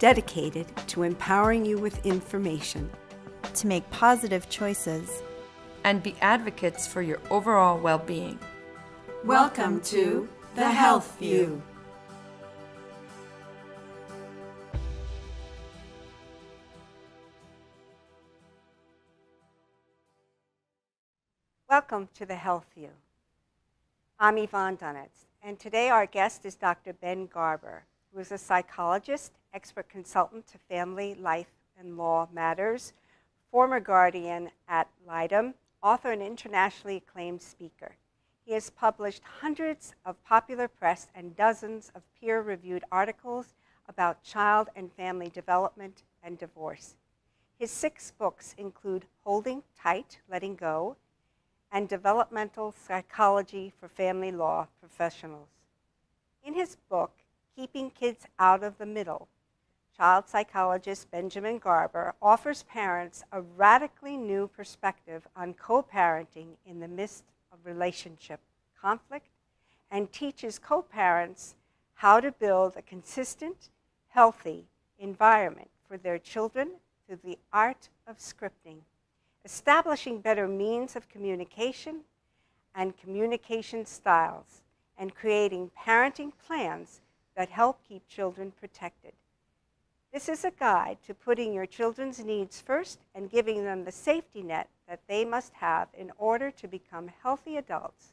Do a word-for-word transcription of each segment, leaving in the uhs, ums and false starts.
dedicated to empowering you with information, to make positive choices, and be advocates for your overall well-being. Welcome to The Health View. Welcome to The Health View. I'm Yvonne Dunetz, and today our guest is Doctor Ben Garber, who is a psychologist, expert consultant to family, life, and law matters, former guardian at Lydum, author and internationally acclaimed speaker. He has published hundreds of popular press and dozens of peer-reviewed articles about child and family development and divorce. His six books include Holding Tight, Letting Go, and Developmental Psychology for Family Law Professionals. In his book, Keeping Kids Out of the Middle, child psychologist Benjamin Garber offers parents a radically new perspective on co-parenting in the midst of relationship conflict and teaches co-parents how to build a consistent, healthy environment for their children through the art of scripting, establishing better means of communication and communication styles, and creating parenting plans that help keep children protected. This is a guide to putting your children's needs first and giving them the safety net that they must have in order to become healthy adults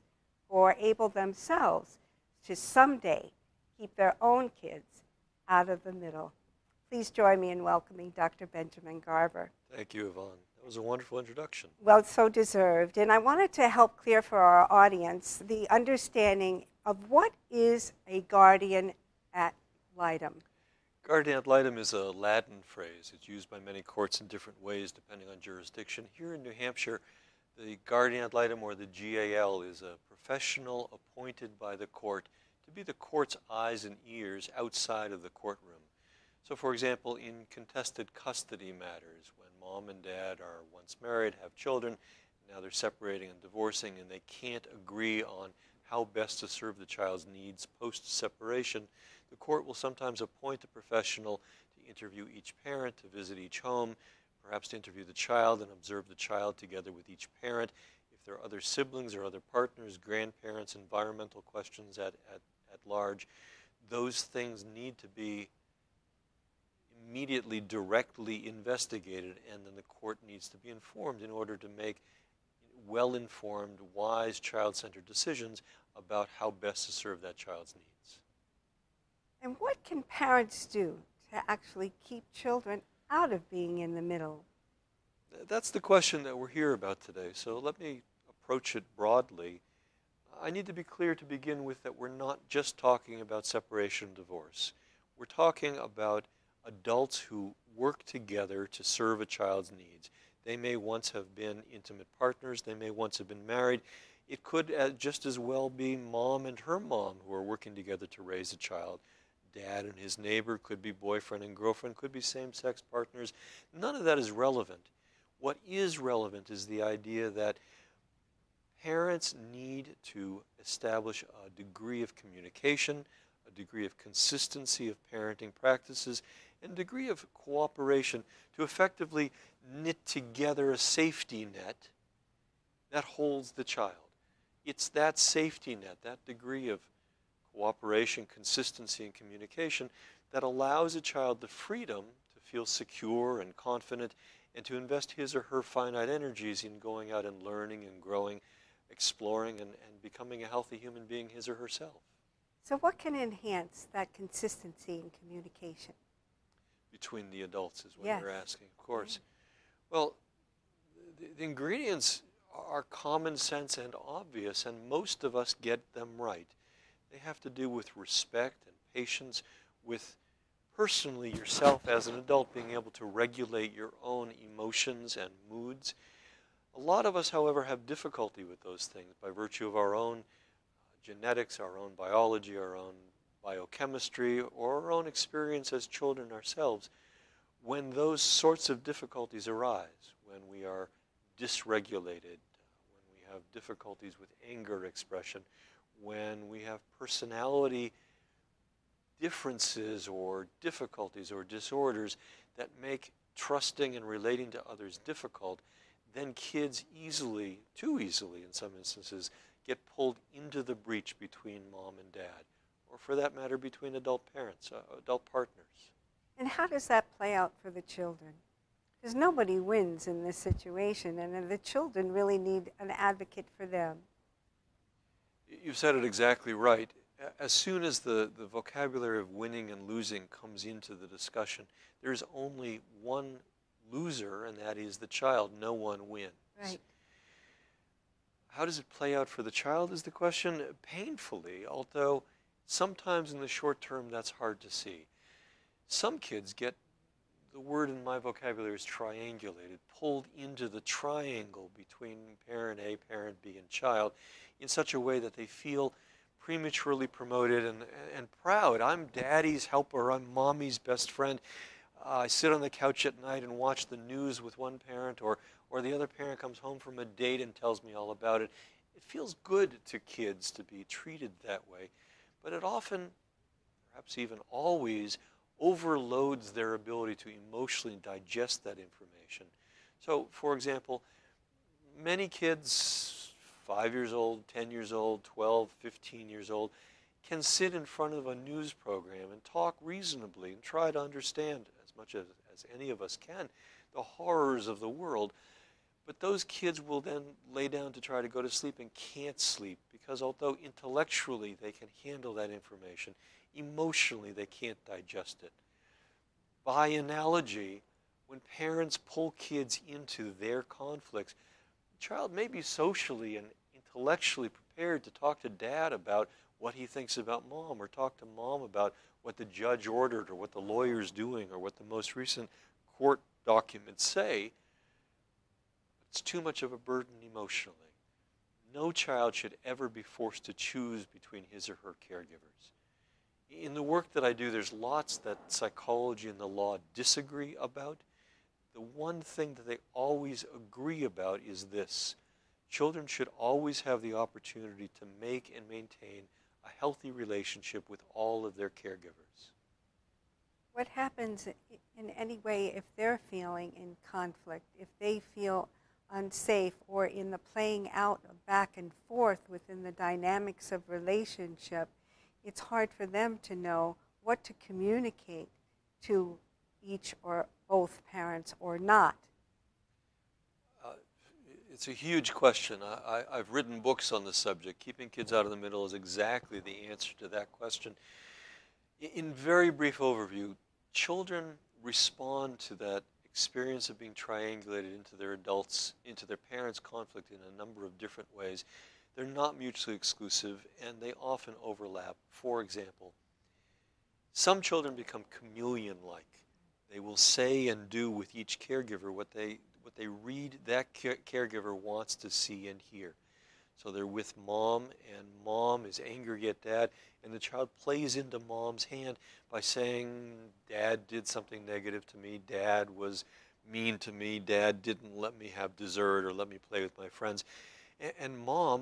who are able themselves to someday keep their own kids out of the middle. Please join me in welcoming Doctor Benjamin Garber. Thank you, Yvonne. It was a wonderful introduction. Well, it's so deserved. And I wanted to help clear for our audience the understanding of what is a guardian ad litem. Guardian ad litem is a Latin phrase. It's used by many courts in different ways depending on jurisdiction. Here in New Hampshire, the guardian ad litem, or the G A L, is a professional appointed by the court to be the court's eyes and ears outside of the courtroom. So, for example, in contested custody matters, when mom and dad are once married, have children, now they're separating and divorcing, and they can't agree on how best to serve the child's needs post-separation, the court will sometimes appoint a professional to interview each parent, to visit each home, perhaps to interview the child and observe the child together with each parent. If there are other siblings or other partners, grandparents, environmental questions at, at, at large, those things need to be immediately, directly investigated, and then the court needs to be informed in order to make well-informed, wise, child-centered decisions about how best to serve that child's needs. And what can parents do to actually keep children out of being in the middle? That's the question that we're here about today, so let me approach it broadly. I need to be clear to begin with that we're not just talking about separation and divorce. We're talking about adults who work together to serve a child's needs. They may once have been intimate partners. They may once have been married. It could just as well be mom and her mom who are working together to raise a child. Dad and his neighbor, could be boyfriend and girlfriend, could be same-sex partners. None of that is relevant. What is relevant is the idea that parents need to establish a degree of communication, a degree of consistency of parenting practices, and degree of cooperation to effectively knit together a safety net that holds the child. It's that safety net, that degree of cooperation, consistency, and communication that allows a child the freedom to feel secure and confident and to invest his or her finite energies in going out and learning and growing, exploring, and, and becoming a healthy human being his or herself. So what can enhance that consistency in communication? Between the adults is what yes. you're asking, of course. Mm-hmm. Well, the, the ingredients are common sense and obvious, and most of us get them right. They have to do with respect and patience, with personally yourself as an adult being able to regulate your own emotions and moods. A lot of us, however, have difficulty with those things by virtue of our own genetics, our own biology, our own biochemistry, or our own experience as children ourselves. When those sorts of difficulties arise, when we are dysregulated, when we have difficulties with anger expression, when we have personality differences or difficulties or disorders that make trusting and relating to others difficult, then kids easily, too easily in some instances, get pulled into the breach between mom and dad, or for that matter, between adult parents, uh, adult partners. And how does that play out for the children? Because nobody wins in this situation, and the children really need an advocate for them. You've said it exactly right. As soon as the, the vocabulary of winning and losing comes into the discussion, there's only one loser, and that is the child. No one wins. Right. How does it play out for the child is the question. Painfully, although sometimes in the short term that's hard to see. Some kids get, the word in my vocabulary is triangulated, pulled into the triangle between parent A, parent B, and child in such a way that they feel prematurely promoted and, and proud. I'm daddy's helper. I'm mommy's best friend. Uh, I sit on the couch at night and watch the news with one parent, or, or the other parent comes home from a date and tells me all about it. It feels good to kids to be treated that way, but it often, perhaps even always, overloads their ability to emotionally digest that information. So, for example, many kids, five years old, ten years old, twelve, fifteen years old, can sit in front of a news program and talk reasonably and try to understand, as much as, as any of us can, the horrors of the world. But those kids will then lay down to try to go to sleep and can't sleep, because although intellectually they can handle that information, emotionally they can't digest it. By analogy, when parents pull kids into their conflicts, the child may be socially and intellectually prepared to talk to dad about what he thinks about mom, or talk to mom about what the judge ordered or what the lawyer's doing or what the most recent court documents say. It's too much of a burden emotionally. No child should ever be forced to choose between his or her caregivers. In the work that I do, there's lots that psychology and the law disagree about. The one thing that they always agree about is this: children should always have the opportunity to make and maintain a healthy relationship with all of their caregivers. What happens in any way if they're feeling in conflict, if they feel unsafe or in the playing out of back and forth within the dynamics of relationship? It's hard for them to know what to communicate to each or both parents or not? Uh, it's a huge question. I, I, I've written books on this subject. Keeping Kids Out of the Middle is exactly the answer to that question. In very brief overview, children respond to that experience of being triangulated into their adults, into their parents' conflict in a number of different ways. They're not mutually exclusive, and they often overlap. For example, some children become chameleon-like. They will say and do with each caregiver what they, what they read that care caregiver wants to see and hear. So they're with mom, and mom is angry at dad, and the child plays into mom's hand by saying, dad did something negative to me, dad was mean to me, dad didn't let me have dessert or let me play with my friends. And, and mom,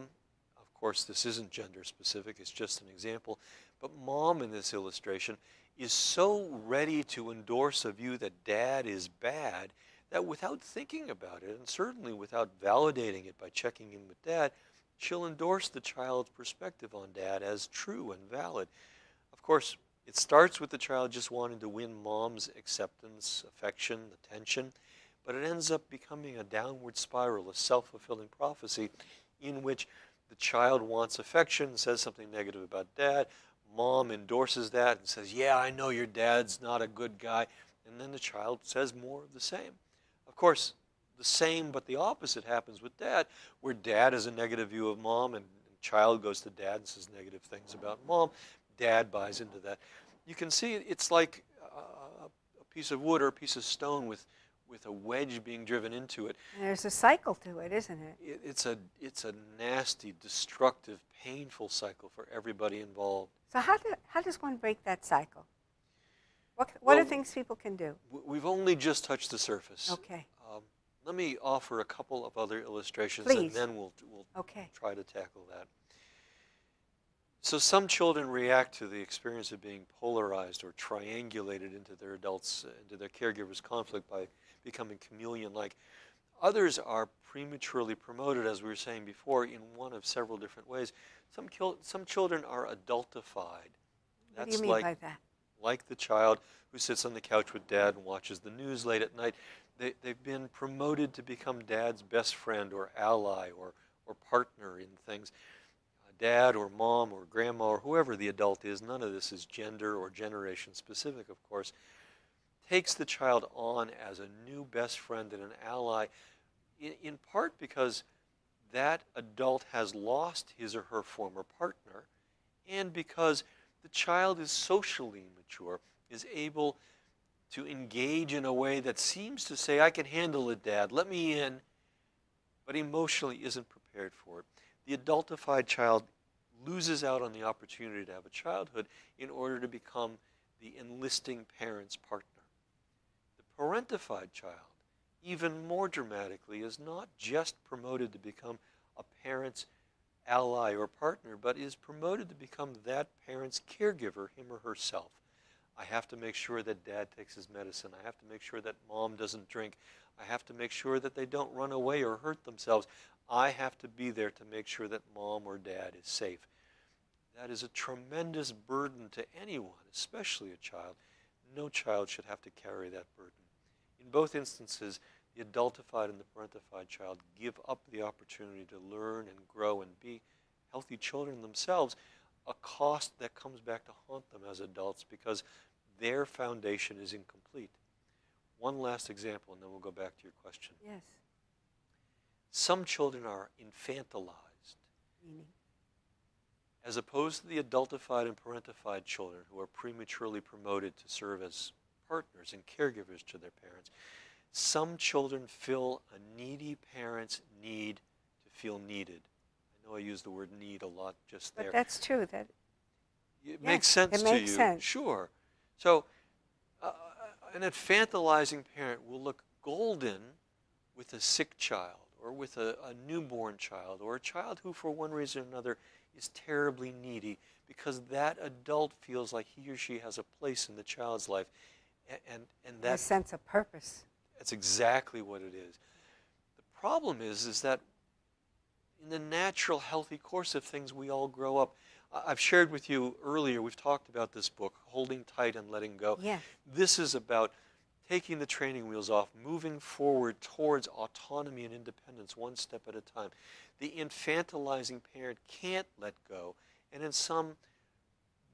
of course this isn't gender specific, it's just an example, but mom in this illustration is so ready to endorse a view that dad is bad that without thinking about it, and certainly without validating it by checking in with dad, she'll endorse the child's perspective on dad as true and valid. Of course, it starts with the child just wanting to win mom's acceptance, affection, attention, but it ends up becoming a downward spiral, a self-fulfilling prophecy in which the child wants affection, says something negative about dad, mom endorses that and says, yeah, I know your dad's not a good guy. And then the child says more of the same. Of course, the same but the opposite happens with dad, where dad has a negative view of mom and the child goes to dad and says negative things about mom. Dad buys into that. You can see it's like a, a piece of wood or a piece of stone with, with a wedge being driven into it. And there's a cycle to it, isn't it? it it's, a, it's a nasty, destructive, painful cycle for everybody involved. So how, do, how does one break that cycle? What, what well, are things people can do? We've only just touched the surface. Okay. Um, let me offer a couple of other illustrations. Please. And then we'll, we'll okay. try to tackle that. So some children react to the experience of being polarized or triangulated into their adults, into their caregivers' conflict by becoming chameleon-like. Others are prematurely promoted, as we were saying before, in one of several different ways. Some, some children are adultified. That's what do you mean like, by that? Like the child who sits on the couch with dad and watches the news late at night. They, they've been promoted to become dad's best friend or ally or, or partner in things. Dad or mom or grandma or whoever the adult is, none of this is gender or generation specific, of course, takes the child on as a new best friend and an ally, in, in part because that adult has lost his or her former partner, and because the child is socially mature, is able to engage in a way that seems to say, I can handle it, Dad, let me in, but emotionally isn't prepared for it. The adultified child loses out on the opportunity to have a childhood in order to become the enlisting parent's partner. The parentified child, even more dramatically, is not just promoted to become a parent's ally or partner, but is promoted to become that parent's caregiver, him or herself. I have to make sure that Dad takes his medicine. I have to make sure that Mom doesn't drink. I have to make sure that they don't run away or hurt themselves. I have to be there to make sure that Mom or Dad is safe. That is a tremendous burden to anyone, especially a child. No child should have to carry that burden. In both instances, the adultified and the parentified child give up the opportunity to learn and grow and be healthy children themselves, a cost that comes back to haunt them as adults because their foundation is incomplete. One last example, and then we'll go back to your question. Yes. Some children are infantilized, meaning? As opposed to the adultified and parentified children who are prematurely promoted to serve as partners and caregivers to their parents. Some children fill a needy parent's need to feel needed. I know I use the word need a lot just there. But that's true. That, it yes, makes sense it makes to you. Sense. Sure. So uh, an infantilizing parent will look golden with a sick child, or with a, a newborn child, or a child who for one reason or another is terribly needy, because that adult feels like he or she has a place in the child's life. And, and, and that, a sense of purpose. That's exactly what it is. The problem is, is that in the natural, healthy course of things, we all grow up. I've shared with you earlier, we've talked about this book, Holding Tight and Letting Go. Yeah. This is about taking the training wheels off, moving forward towards autonomy and independence one step at a time. The infantilizing parent can't let go, and in some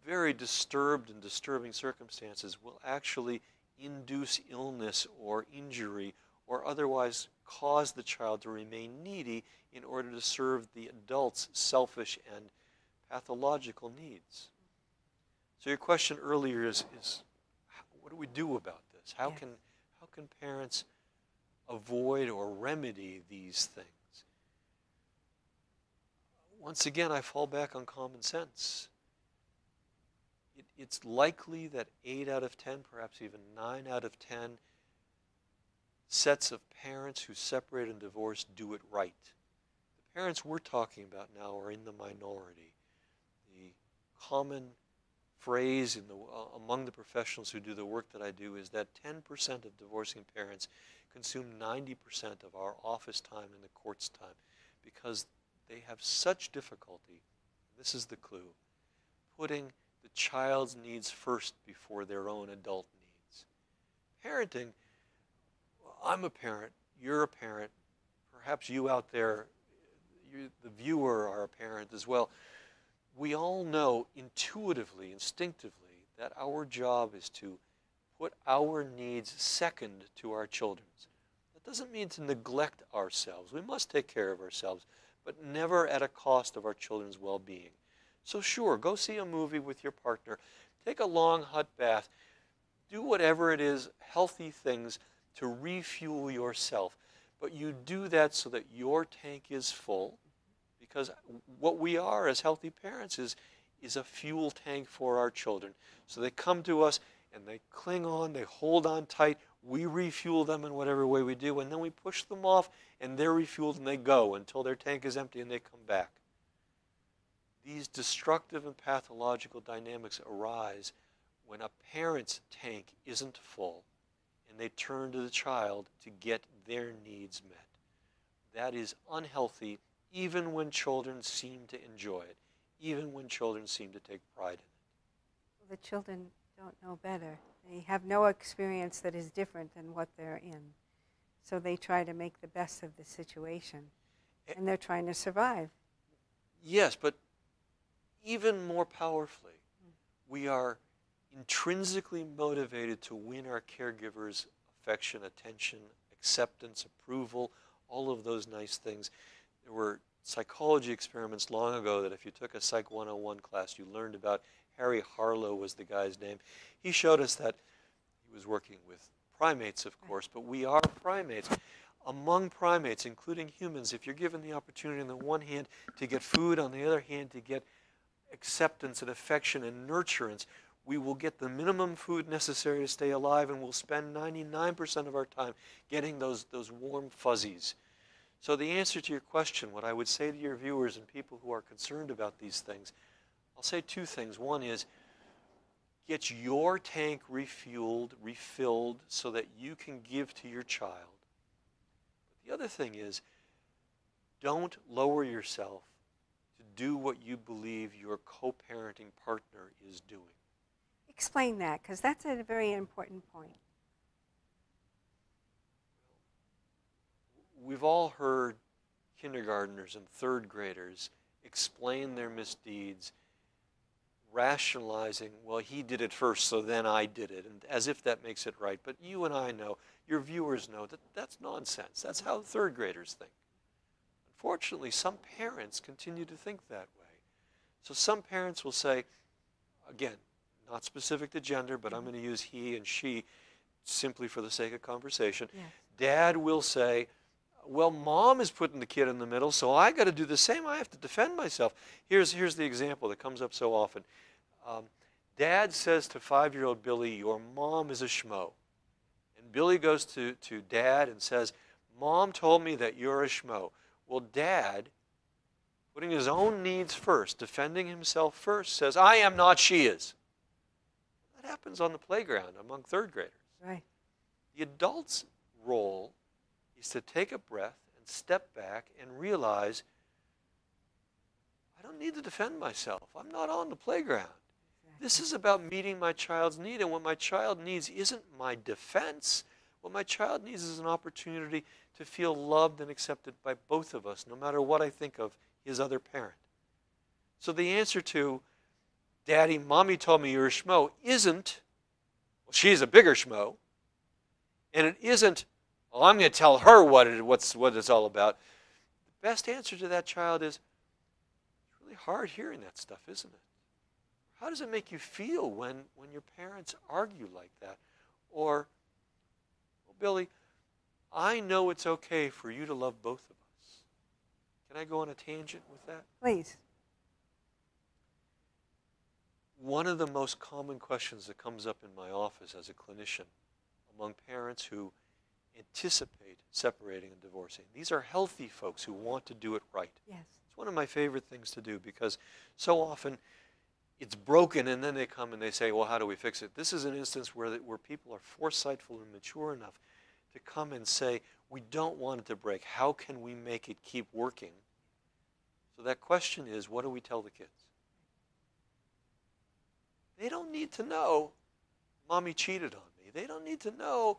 very disturbed and disturbing circumstances will actually induce illness or injury or otherwise cause the child to remain needy in order to serve the adult's selfish and pathological needs. So your question earlier is, is what do we do about this? How, yeah. can, how can parents avoid or remedy these things? Once again, I fall back on common sense. It, it's likely that eight out of ten, perhaps even nine out of ten, sets of parents who separate and divorce do it right. The parents we're talking about now are in the minority. The common phrase in the, uh, among the professionals who do the work that I do is that ten percent of divorcing parents consume ninety percent of our office time and the court's time because they have such difficulty, this is the clue, putting the child's needs first before their own adult needs. Parenting, I'm a parent, you're a parent, perhaps you out there, you, the viewer, are a parent as well. We all know intuitively, instinctively, that our job is to put our needs second to our children's. That doesn't mean to neglect ourselves. We must take care of ourselves, but never at a cost of our children's well-being. So sure, go see a movie with your partner. Take a long hot bath. Do whatever it is, healthy things, to refuel yourself. But you do that so that your tank is full. Because what we are as healthy parents is, is a fuel tank for our children. So they come to us and they cling on, they hold on tight, we refuel them in whatever way we do, and then we push them off and they're refueled and they go until their tank is empty and they come back. These destructive and pathological dynamics arise when a parent's tank isn't full and they turn to the child to get their needs met. That is unhealthy, even when children seem to enjoy it, even when children seem to take pride in it. Well, the children don't know better. They have no experience that is different than what they're in. So they try to make the best of the situation, and they're trying to survive. Yes, but even more powerfully, we are intrinsically motivated to win our caregivers' affection, attention, acceptance, approval, all of those nice things. There were psychology experiments long ago that if you took a Psych one oh one class, you learned about. Harry Harlow was the guy's name. He showed us that he was working with primates, of course, but we are primates. Among primates, including humans, if you're given the opportunity on the one hand to get food, on the other hand to get acceptance and affection and nurturance, we will get the minimum food necessary to stay alive, and we'll spend ninety-nine percent of our time getting those, those warm fuzzies. So the answer to your question, what I would say to your viewers and people who are concerned about these things, I'll say two things. One is, get your tank refueled, refilled, so that you can give to your child. But the other thing is, don't lower yourself to do what you believe your co-parenting partner is doing. Explain that, because that's a very important point. We've all heard kindergartners and third graders explain their misdeeds, rationalizing, well, he did it first, so then I did it, and as if that makes it right. But you and I know, your viewers know, that that's nonsense. That's how third graders think. Unfortunately, some parents continue to think that way. So some parents will say, again, not specific to gender, but I'm going to use he and she simply for the sake of conversation. Yes. Dad will say, well, mom is putting the kid in the middle, so I got to do the same. I have to defend myself. Here's, here's the example that comes up so often. Um, Dad says to five-year-old Billy, your mom is a schmo. And Billy goes to, to Dad and says, Mom told me that you're a schmo. Well, Dad, putting his own needs first, defending himself first, says, I am not, she is. That happens on the playground among third graders. Right. The adult's role is to take a breath and step back and realize, I don't need to defend myself. I'm not on the playground. Exactly. This is about meeting my child's need, and what my child needs isn't my defense. What my child needs is an opportunity to feel loved and accepted by both of us, no matter what I think of his other parent. So the answer to, Daddy, Mommy told me you're a schmo, isn't, well, she's a bigger schmo, and it isn't, well, I'm going to tell her what, it, what's, what it's all about. The best answer to that child is, it's really hard hearing that stuff, isn't it? How does it make you feel when, when your parents argue like that? Or, well, Billy, I know it's okay for you to love both of us. Can I go on a tangent with that? Please. One of the most common questions that comes up in my office as a clinician among parents who anticipate separating and divorcing. These are healthy folks who want to do it right. Yes. It's one of my favorite things to do, because so often it's broken and then they come and they say, well, how do we fix it? This is an instance where, where people are foresightful and mature enough to come and say, we don't want it to break. How can we make it keep working? So that question is, what do we tell the kids? They don't need to know, Mommy cheated on me. They don't need to know,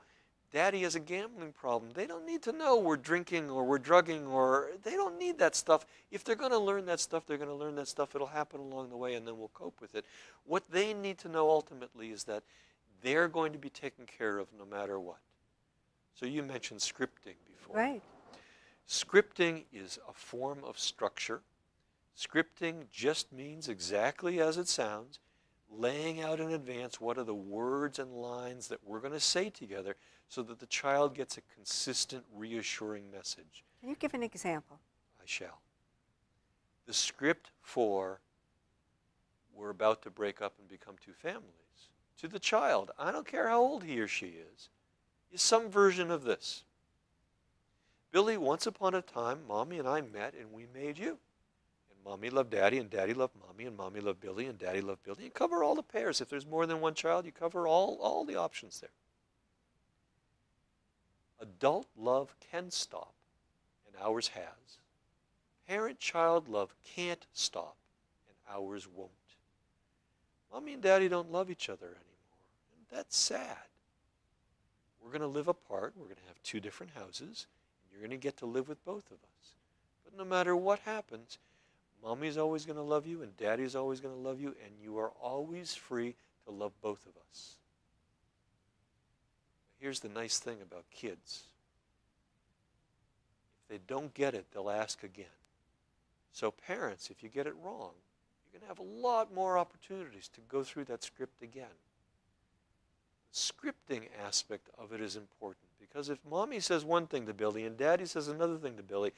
Daddy has a gambling problem. They don't need to know we're drinking or we're drugging, or they don't need that stuff. If they're going to learn that stuff, they're going to learn that stuff. It'll happen along the way, and then we'll cope with it. What they need to know ultimately is that they're going to be taken care of no matter what. So you mentioned scripting before. Right. Scripting is a form of structure. Scripting just means exactly as it sounds, laying out in advance what are the words and lines that we're going to say together, so that the child gets a consistent, reassuring message. Can you give an example? I shall. The script for we're about to break up and become two families, to the child, I don't care how old he or she is, is some version of this. Billy, once upon a time, Mommy and I met and we made you. And Mommy loved daddy, and daddy loved mommy, and mommy loved Billy, and daddy loved Billy. You cover all the pairs. If there's more than one child, you cover all, all the options there. Adult love can stop, and ours has. Parent-child love can't stop, and ours won't. Mommy and daddy don't love each other anymore, and that's sad. We're going to live apart. We're going to have two different houses, and you're going to get to live with both of us. But no matter what happens, mommy's always going to love you, and daddy's always going to love you, and you are always free to love both of us. Here's the nice thing about kids. If they don't get it, they'll ask again. So parents, if you get it wrong, you're going to have a lot more opportunities to go through that script again. The scripting aspect of it is important, because if mommy says one thing to Billy and daddy says another thing to Billy,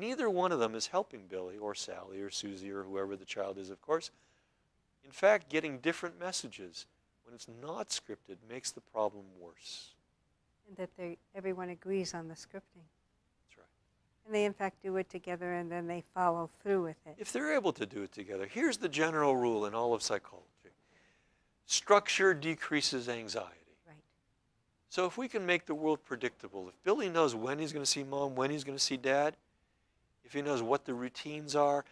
neither one of them is helping Billy or Sally or Susie or whoever the child is, of course. In fact, getting different messages when it's not scripted makes the problem worse. And that they, everyone agrees on the scripting. That's right. And they, in fact, do it together, and then they follow through with it. If they're able to do it together. Here's the general rule in all of psychology. Structure decreases anxiety. So if we can make the world predictable, if Billy knows when he's going to see mom, when he's going to see dad, if he knows what the routines are,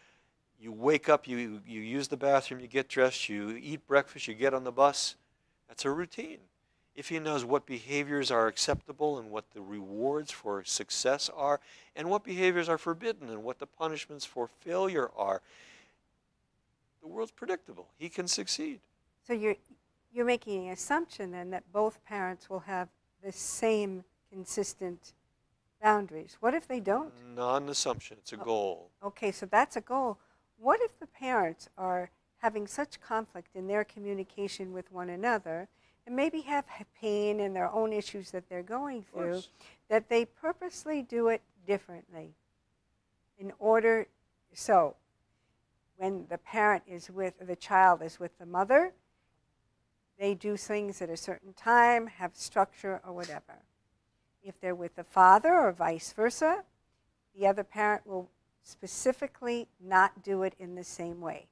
you wake up, you, you use the bathroom, you get dressed, you eat breakfast, you get on the bus, that's a routine. If he knows what behaviors are acceptable and what the rewards for success are, and what behaviors are forbidden and what the punishments for failure are, the world's predictable. He can succeed. So you're... You're making an assumption, then, that both parents will have the same consistent boundaries. What if they don't? Not an assumption. It's a goal. Okay, so that's a goal. What if the parents are having such conflict in their communication with one another, and maybe have pain in their own issues that they're going through, that they purposely do it differently? In order, so when the parent is with, or the child is with the mother, they do things at a certain time, have structure or whatever. If they're with the father or vice versa, the other parent will specifically not do it in the same way.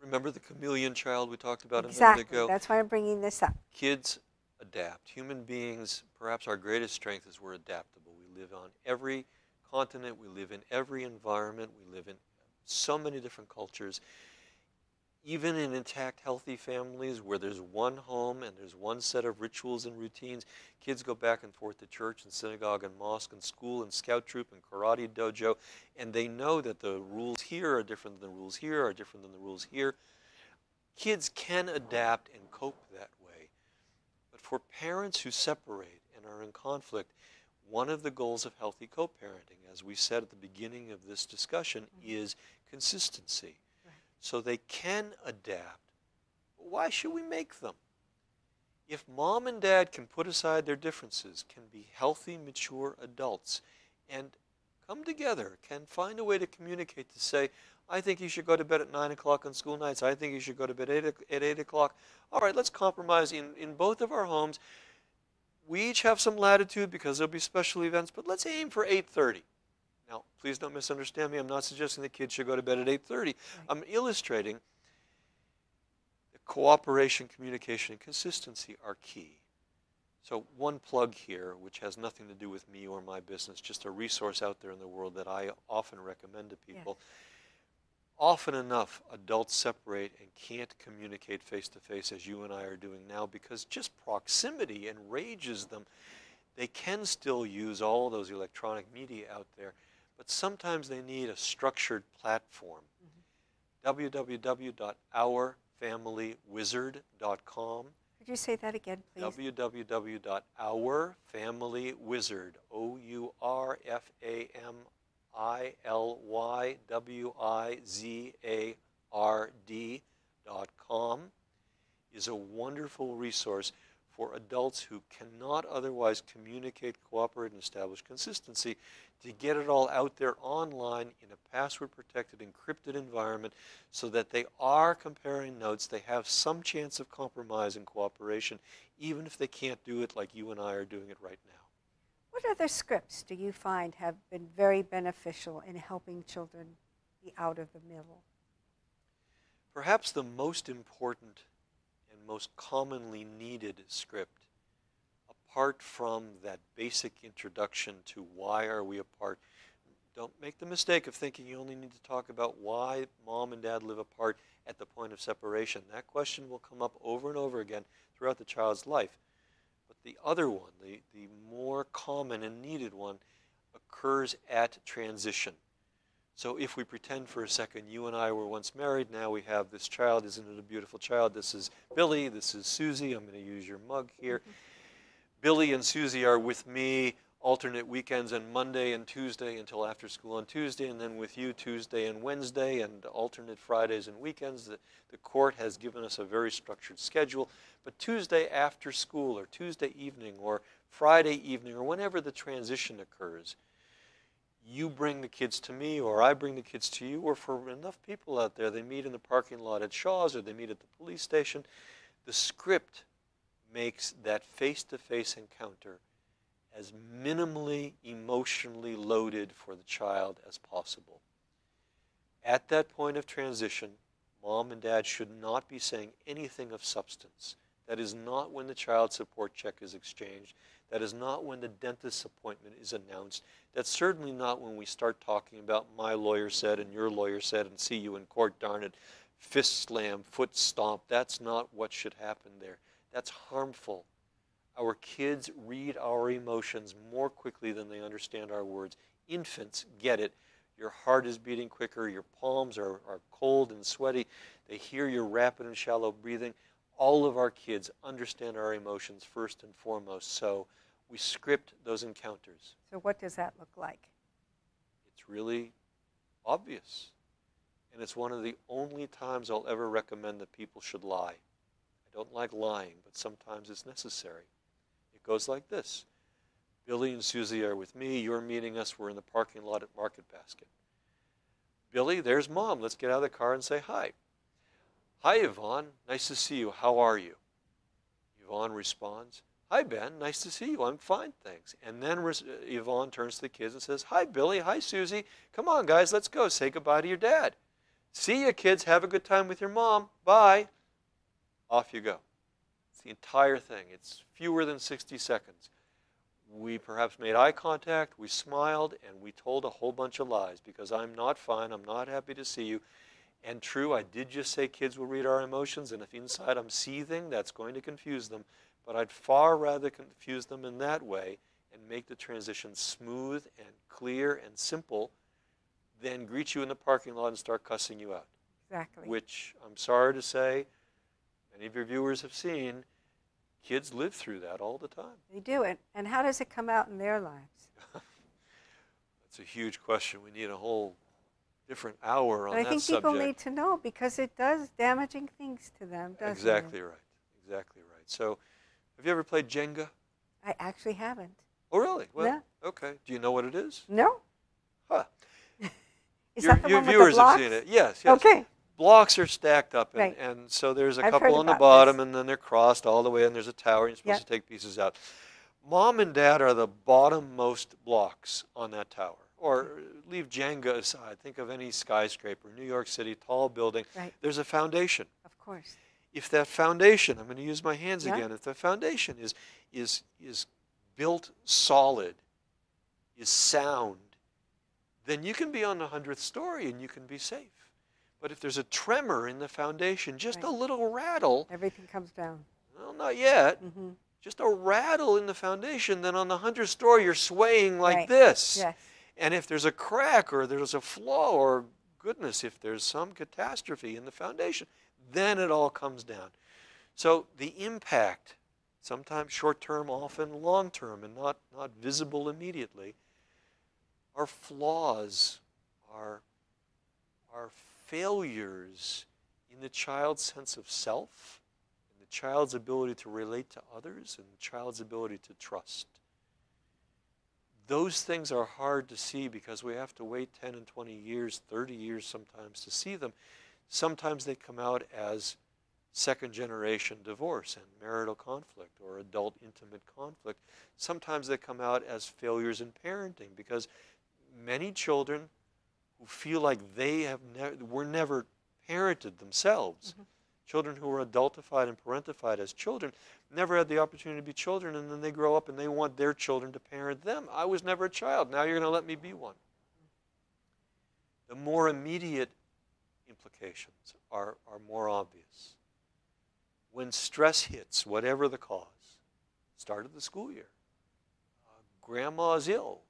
Remember the chameleon child we talked about exactly. a minute ago? That's why I'm bringing this up. Kids adapt. Human beings, perhaps our greatest strength is we're adaptable. We live on every continent. We live in every environment. We live in so many different cultures. Even in intact, healthy families where there's one home and there's one set of rituals and routines, kids go back and forth to church and synagogue and mosque and school and scout troop and karate dojo, and they know that the rules here are different than the rules here are different than the rules here. Kids can adapt and cope that way. But for parents who separate and are in conflict, one of the goals of healthy co-parenting, as we said at the beginning of this discussion, mm-hmm. is consistency. So they can adapt. But why should we make them? If mom and dad can put aside their differences, can be healthy, mature adults, and come together, can find a way to communicate to say, I think you should go to bed at nine o'clock on school nights. I think you should go to bed at eight o'clock. All right, let's compromise in, in both of our homes. We each have some latitude because there'll be special events, but let's aim for eight thirty. Now, please don't misunderstand me. I'm not suggesting the kids should go to bed at eight thirty. Right. I'm illustrating that cooperation, communication, and consistency are key. So one plug here, which has nothing to do with me or my business, just a resource out there in the world that I often recommend to people. Yes. Often enough, adults separate and can't communicate face-to-face as you and I are doing now because just proximity enrages them. They can still use all those electronic media out there, but sometimes they need a structured platform. Mm-hmm. w w w dot our family wizard dot com. Could you say that again, please? w w w dot our family wizard, O U R F A M I L Y W I Z A R D dot com is a wonderful resource for adults who cannot otherwise communicate, cooperate, and establish consistency, to get it all out there online in a password-protected, encrypted environment so that they are comparing notes, they have some chance of compromise and cooperation, even if they can't do it like you and I are doing it right now. What other scripts do you find have been very beneficial in helping children be out of the middle. Perhaps the most important and most commonly needed script, apart from that basic introduction to why are we apart. Don't make the mistake of thinking you only need to talk about why mom and dad live apart at the point of separation. That question will come up over and over again throughout the child's life. But the other one, the, the more common and needed one, occurs at transition. So if we pretend for a second you and I were once married, now we have this child, isn't it a beautiful child? This is Billy, this is Susie, I'm going to use your mug here. Mm-hmm. Billy and Susie are with me alternate weekends and Monday and Tuesday until after school on Tuesday, and then with you Tuesday and Wednesday and alternate Fridays and weekends. The, the court has given us a very structured schedule. But Tuesday after school or Tuesday evening or Friday evening or whenever the transition occurs, you bring the kids to me or I bring the kids to you, or for enough people out there, they meet in the parking lot at Shaw's or they meet at the police station. The script makes that face-to-face encounter as minimally emotionally loaded for the child as possible. At that point of transition, mom and dad should not be saying anything of substance. That is not when the child support check is exchanged. That is not when the dentist's appointment is announced. That's certainly not when we start talking about my lawyer said and your lawyer said and see you in court, darn it, fist slam, foot stomp. That's not what should happen there. That's harmful. Our kids read our emotions more quickly than they understand our words. Infants get it. Your heart is beating quicker. Your palms are, are cold and sweaty. They hear your rapid and shallow breathing. All of our kids understand our emotions first and foremost. So we script those encounters. So what does that look like? It's really obvious. And it's one of the only times I'll ever recommend that people should lie. I don't like lying, but sometimes it's necessary. Goes like this. Billy and Susie are with me. You're meeting us. We're in the parking lot at Market Basket. Billy, there's mom. Let's get out of the car and say hi. Hi, Yvonne. Nice to see you. How are you? Yvonne responds, hi, Ben. Nice to see you. I'm fine, thanks. And then Yvonne turns to the kids and says, hi, Billy. Hi, Susie. Come on, guys. Let's go. Say goodbye to your dad. See you, kids. Have a good time with your mom. Bye. Off you go. The entire thing. It's fewer than sixty seconds. We perhaps made eye contact, we smiled, and we told a whole bunch of lies because I'm not fine, I'm not happy to see you. And true, I did just say kids will read our emotions, and if inside I'm seething, that's going to confuse them. But I'd far rather confuse them in that way and make the transition smooth and clear and simple than greet you in the parking lot and start cussing you out. Exactly. Which, I'm sorry to say, many of your viewers have seen. Kids live through that all the time. They do. And, and how does it come out in their lives? That's a huge question. We need a whole different hour on that subject. But I think people need to know because it does damaging things to them, doesn't it? Exactly right. Exactly right. So have you ever played Jenga? I actually haven't. Oh, really? Well, yeah. Okay. Do you know what it is? No. Huh. Is your, that the your one viewers with the blocks? Have seen it. Yes, yes. Okay. Blocks are stacked up, and, right. and so there's a I've couple on the bottom, this. and then they're crossed all the way, and there's a tower, and you're supposed yep. to take pieces out. Mom and dad are the bottom-most blocks on that tower. Or leave Jenga aside. Think of any skyscraper, New York City, tall building. Right. There's a foundation. Of course. If that foundation, I'm going to use my hands yeah. again, if the foundation is, is, is built solid, is sound, then you can be on the hundredth story, and you can be safe. But if there's a tremor in the foundation, just right. a little rattle. Everything comes down. Well, not yet. Mm-hmm. Just a rattle in the foundation, then on the hundredth story, you're swaying like right. this. Yes. And if there's a crack or there's a flaw or, goodness, if there's some catastrophe in the foundation, then it all comes down. So the impact, sometimes short-term, often long-term, and not, not visible immediately, our flaws, our, our failures in the child's sense of self, in the child's ability to relate to others, and the child's ability to trust. Those things are hard to see because we have to wait ten and twenty years, thirty years sometimes to see them. Sometimes they come out as second generation divorce and marital conflict or adult intimate conflict. Sometimes they come out as failures in parenting because many children who feel like they have ne- were never parented themselves. Mm-hmm. Children who were adultified and parentified as children never had the opportunity to be children, and then they grow up and they want their children to parent them. I was never a child. Now you're going to let me be one. The more immediate implications are, are more obvious. When stress hits, whatever the cause, start of the school year, uh, grandma's ill,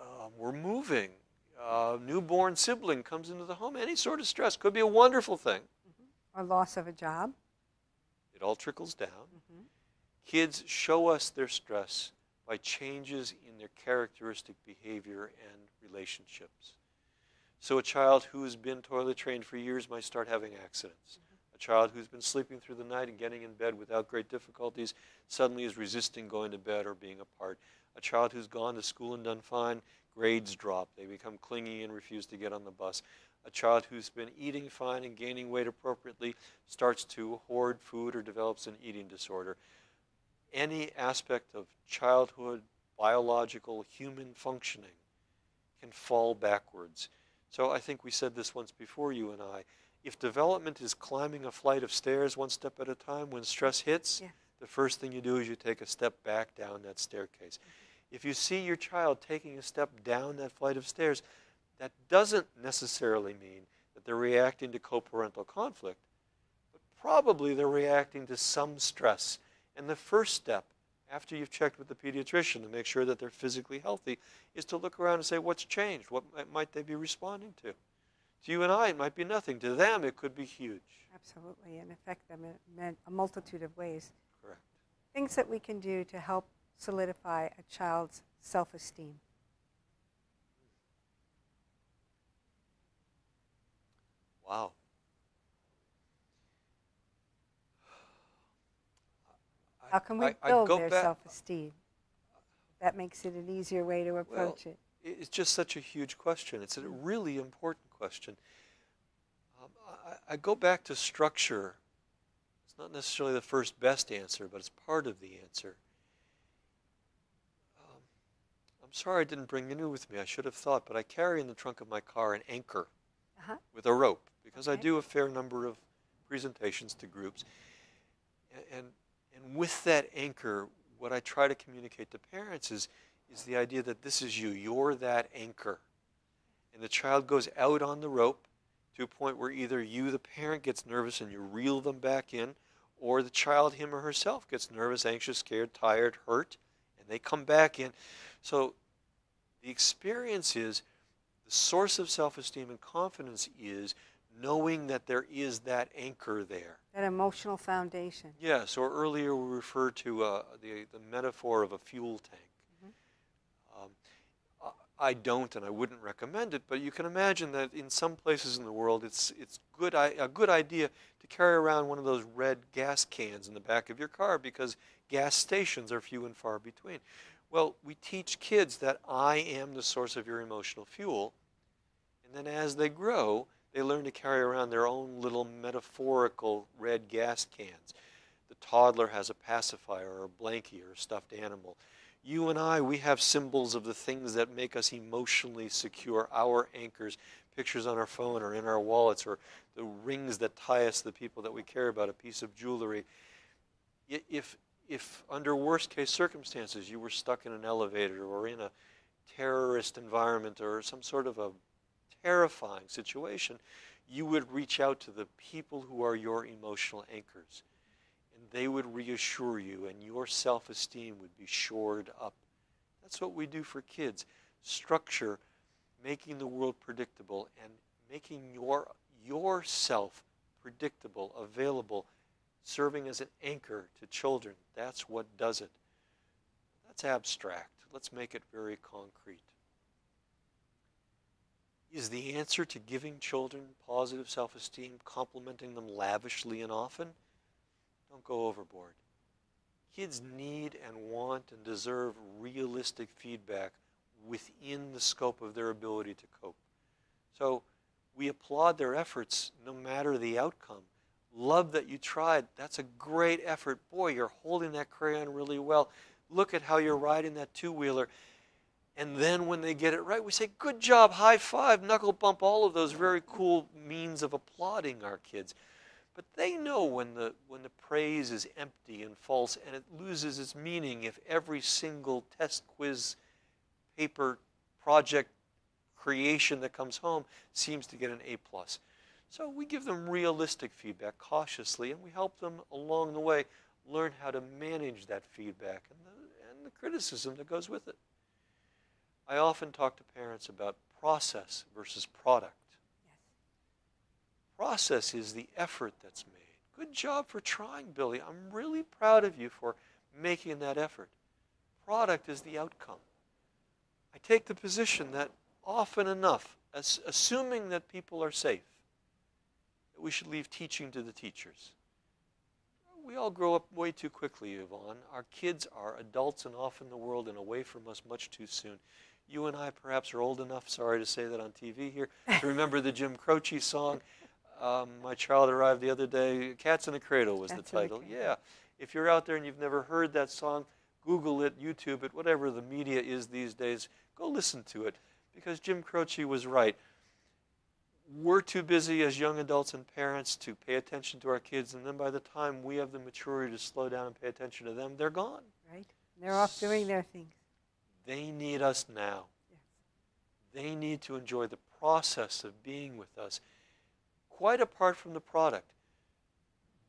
uh, we're moving, uh, newborn sibling comes into the home, any sort of stress could be a wonderful thing. Or loss of a job. It all trickles down. Mm-hmm. Kids show us their stress by changes in their characteristic behavior and relationships. So a child who's been toilet trained for years might start having accidents. Mm-hmm. A child who's been sleeping through the night and getting in bed without great difficulties suddenly is resisting going to bed or being apart. A child who's gone to school and done fine, grades drop. They become clingy and refuse to get on the bus. A child who's been eating fine and gaining weight appropriately starts to hoard food or develops an eating disorder. Any aspect of childhood, biological, human functioning can fall backwards. So I think we said this once before, you and I. If development is climbing a flight of stairs one step at a time, when stress hits, yeah. the first thing you do is you take a step back down that staircase. Mm-hmm. If you see your child taking a step down that flight of stairs, that doesn't necessarily mean that they're reacting to co-parental conflict, but probably they're reacting to some stress. And the first step, after you've checked with the pediatrician to make sure that they're physically healthy, is to look around and say, what's changed? What might they be responding to? To you and I, it might be nothing. To them, it could be huge. Absolutely, and affect them in a multitude of ways. Correct. Things that we can do to help solidify a child's self-esteem. Wow. How can we I, build I their self-esteem? That makes it an easier way to approach well, it. It's just such a huge question. It's a really important question. Um, I, I go back to structure. It's not necessarily the first best answer, but it's part of the answer. Um, I'm sorry I didn't bring you with me. I should have thought, but I carry in the trunk of my car an anchor uh-huh. with a rope. Because I do a fair number of presentations to groups. And, and, and with that anchor, what I try to communicate to parents is, is the idea that this is you. You're that anchor. And the child goes out on the rope to a point where either you, the parent, gets nervous and you reel them back in, or the child, him or herself, gets nervous, anxious, scared, tired, hurt, and they come back in. So the experience is, the source of self-esteem and confidence is knowing that there is that anchor there. That emotional foundation. Yes, or earlier we referred to uh, the, the metaphor of a fuel tank. Mm-hmm. um, I don't and I wouldn't recommend it, but you can imagine that in some places in the world it's, it's good, a good idea to carry around one of those red gas cans in the back of your car because gas stations are few and far between. Well, we teach kids that I am the source of your emotional fuel, and then as they grow, they learn to carry around their own little metaphorical red gas cans. The toddler has a pacifier or a blankie or a stuffed animal. You and I, we have symbols of the things that make us emotionally secure, our anchors, pictures on our phone or in our wallets or the rings that tie us to the people that we care about, a piece of jewelry. If, if under worst case circumstances you were stuck in an elevator or in a terrorist environment or some sort of a terrifying situation, you would reach out to the people who are your emotional anchors. And they would reassure you, and your self-esteem would be shored up. That's what we do for kids. Structure, making the world predictable, and making your yourself predictable, available, serving as an anchor to children. That's what does it. That's abstract. Let's make it very concrete. Is the answer to giving children positive self-esteem, complimenting them lavishly and often? Don't go overboard. Kids need and want and deserve realistic feedback within the scope of their ability to cope. So we applaud their efforts no matter the outcome. Love that you tried. That's a great effort. Boy, you're holding that crayon really well. Look at how you're riding that two-wheeler. And then when they get it right, we say, good job, high five, knuckle bump, all of those very cool means of applauding our kids. But they know when the, when the praise is empty and false, and it loses its meaning if every single test, quiz, paper, project, creation that comes home seems to get an A plus. So we give them realistic feedback cautiously, and we help them along the way learn how to manage that feedback and the, and the criticism that goes with it. I often talk to parents about process versus product. Yes. Process is the effort that's made. Good job for trying, Billy. I'm really proud of you for making that effort. Product is the outcome. I take the position that often enough, as, assuming that people are safe, that we should leave teaching to the teachers. We all grow up way too quickly, Yvonne. Our kids are adults and off in the world and away from us much too soon. You and I perhaps are old enough, sorry to say that on T V here, to remember the Jim Croce song, um, My Child Arrived the Other Day, Cats in the Cradle was Cats the title. The yeah, if you're out there and you've never heard that song, Google it, YouTube it, whatever the media is these days, go listen to it, because Jim Croce was right. We're too busy as young adults and parents to pay attention to our kids, and then by the time we have the maturity to slow down and pay attention to them, they're gone. Right. They're off doing their things. They need us now. Yes. They need to enjoy the process of being with us, quite apart from the product.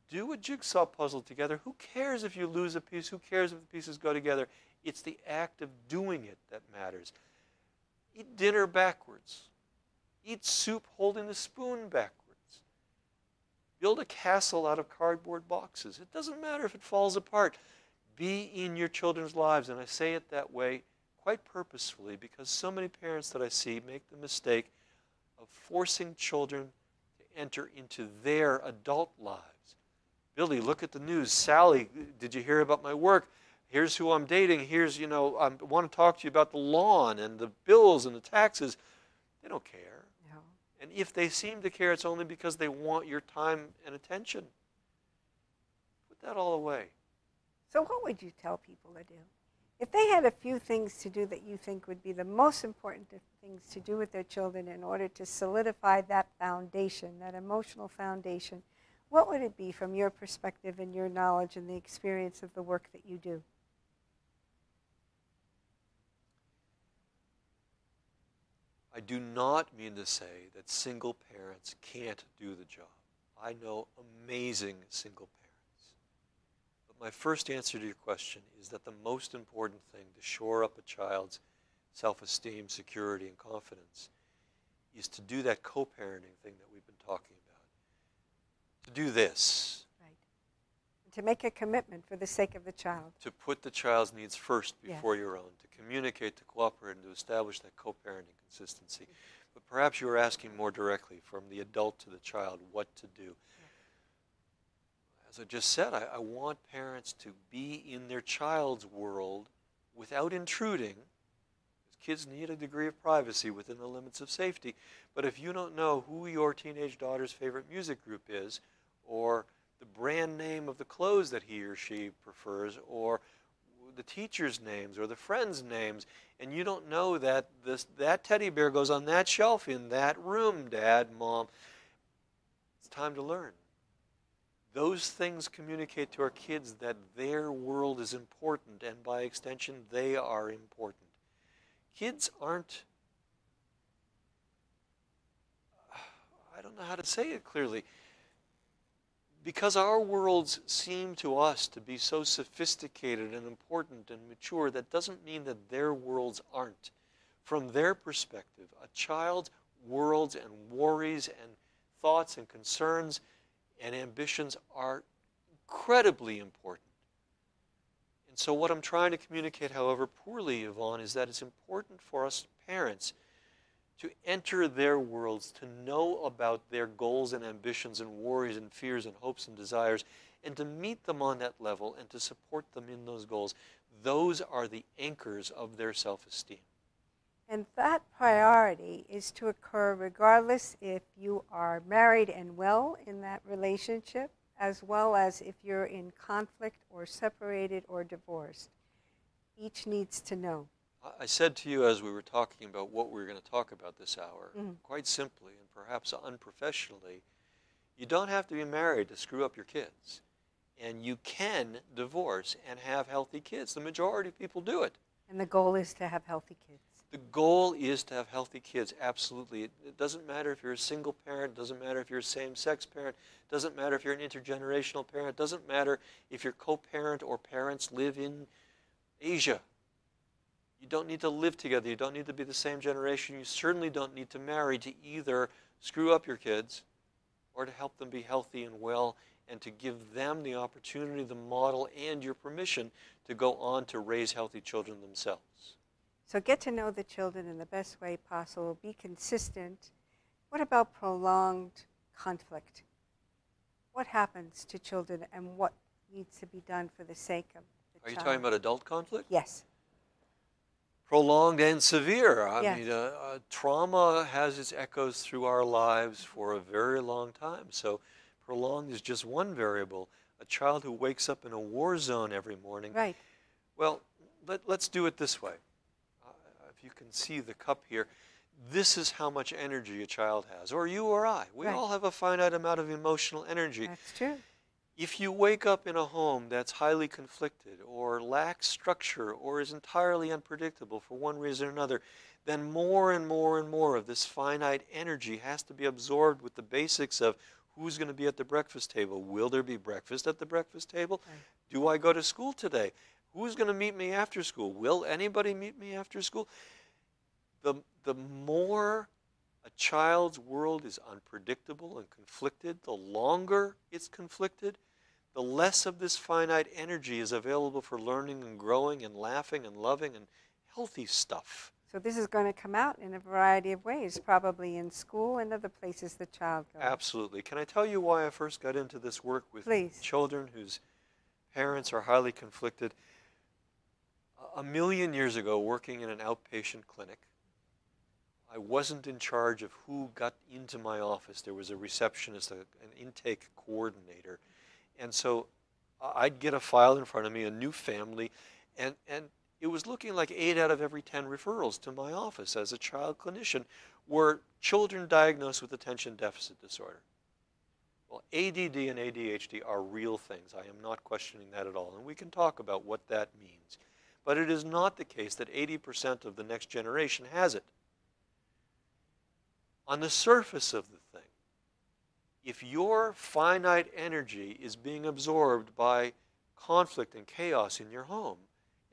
Do a jigsaw puzzle together. Who cares if you lose a piece? Who cares if the pieces go together? It's the act of doing it that matters. Eat dinner backwards. Eat soup holding the spoon backwards. Build a castle out of cardboard boxes. It doesn't matter if it falls apart. Be in your children's lives. And I say it that way quite purposefully because so many parents that I see make the mistake of forcing children to enter into their adult lives. Billy, look at the news. Sally, did you hear about my work? Here's who I'm dating. Here's, you know, I want to talk to you about the lawn and the bills and the taxes. They don't care. And if they seem to care, it's only because they want your time and attention. Put that all away. So what would you tell people to do? If they had a few things to do that you think would be the most important things to do with their children in order to solidify that foundation, that emotional foundation, what would it be from your perspective and your knowledge and the experience of the work that you do? I do not mean to say that single parents can't do the job. I know amazing single parents. But my first answer to your question is that the most important thing to shore up a child's self-esteem, security, and confidence is to do that co-parenting thing that we've been talking about. To do this. Right. And to make a commitment for the sake of the child. To put the child's needs first before yes. your own. To communicate, to cooperate, and to establish that co-parenting consistency. But perhaps you were asking more directly, from the adult to the child, what to do. As I just said, I, I want parents to be in their child's world without intruding. Kids need a degree of privacy within the limits of safety. But if you don't know who your teenage daughter's favorite music group is, or the brand name of the clothes that he or she prefers, or the teachers' names or the friends' names, and you don't know that this, that teddy bear goes on that shelf in that room, Dad, Mom. It's time to learn. Those things communicate to our kids that their world is important, and by extension, they are important. Kids aren't, I don't know how to say it clearly, because our worlds seem to us to be so sophisticated and important and mature, that doesn't mean that their worlds aren't. From their perspective, a child's worlds and worries and thoughts and concerns and ambitions are incredibly important. And so what I'm trying to communicate, however poorly, Yvonne, is that it's important for us parents to enter their worlds, to know about their goals and ambitions and worries and fears and hopes and desires, and to meet them on that level and to support them in those goals. Those are the anchors of their self-esteem. And that priority is to occur regardless if you are married and well in that relationship, as well as if you're in conflict or separated or divorced. Each needs to know. I said to you as we were talking about what we were going to talk about this hour, mm-hmm. quite simply and perhaps unprofessionally, you don't have to be married to screw up your kids. And you can divorce and have healthy kids. The majority of people do it. And the goal is to have healthy kids. The goal is to have healthy kids, absolutely. It, it doesn't matter if you're a single parent, doesn't matter if you're a same-sex parent, doesn't matter if you're an intergenerational parent, doesn't matter if your co-parent or parents live in Asia. You don't need to live together. You don't need to be the same generation. You certainly don't need to marry to either screw up your kids or to help them be healthy and well and to give them the opportunity, the model, and your permission to go on to raise healthy children themselves. So get to know the children in the best way possible. Be consistent. What about prolonged conflict? What happens to children and what needs to be done for the sake of the child? Are you talking about adult conflict? Yes. Prolonged and severe. I yes. mean, uh, uh, trauma has its echoes through our lives for a very long time. So prolonged is just one variable. A child who wakes up in a war zone every morning. Right. Well, let, let's do it this way. You can see the cup here. This is how much energy a child has, or you or I. We right. all have a finite amount of emotional energy. That's true. If you wake up in a home that's highly conflicted or lacks structure or is entirely unpredictable for one reason or another, then more and more and more of this finite energy has to be absorbed with the basics of who's going to be at the breakfast table? Will there be breakfast at the breakfast table? Right. Do I go to school today? Who's going to meet me after school? Will anybody meet me after school? The, the more a child's world is unpredictable and conflicted, the longer it's conflicted, the less of this finite energy is available for learning and growing and laughing and loving and healthy stuff. So this is going to come out in a variety of ways, probably in school and other places the child goes. Absolutely. Can I tell you why I first got into this work with Please. children whose parents are highly conflicted? A million years ago, working in an outpatient clinic, I wasn't in charge of who got into my office. There was a receptionist, a, an intake coordinator. And so I'd get a file in front of me, a new family, and, and it was looking like eight out of every ten referrals to my office as a child clinician were children diagnosed with attention deficit disorder. Well, A D D and A D H D are real things. I am not questioning that at all. And we can talk about what that means. But it is not the case that eighty percent of the next generation has it. On the surface of the thing, if your finite energy is being absorbed by conflict and chaos in your home,